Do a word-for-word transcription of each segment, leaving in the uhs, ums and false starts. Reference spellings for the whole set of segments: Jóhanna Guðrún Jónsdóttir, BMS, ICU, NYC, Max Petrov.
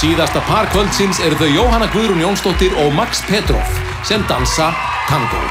Síðasta par kvöldsins er þau Jóhanna Guðrún Jónsdóttir og Max Petrov sem dansa tango.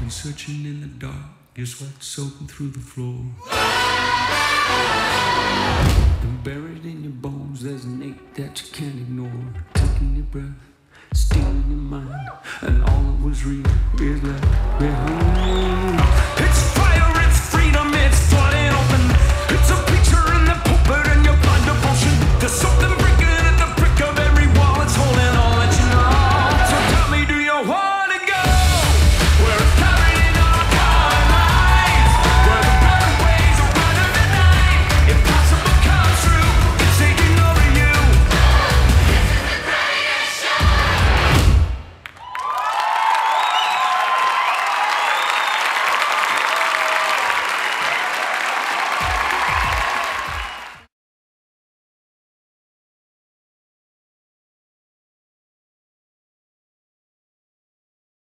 Been searching in the dark, your sweat soaking through the floor. Been buried in your bones, there's an ache that you can't ignore. Taking your breath, stealing your mind, and all that was real is left behind.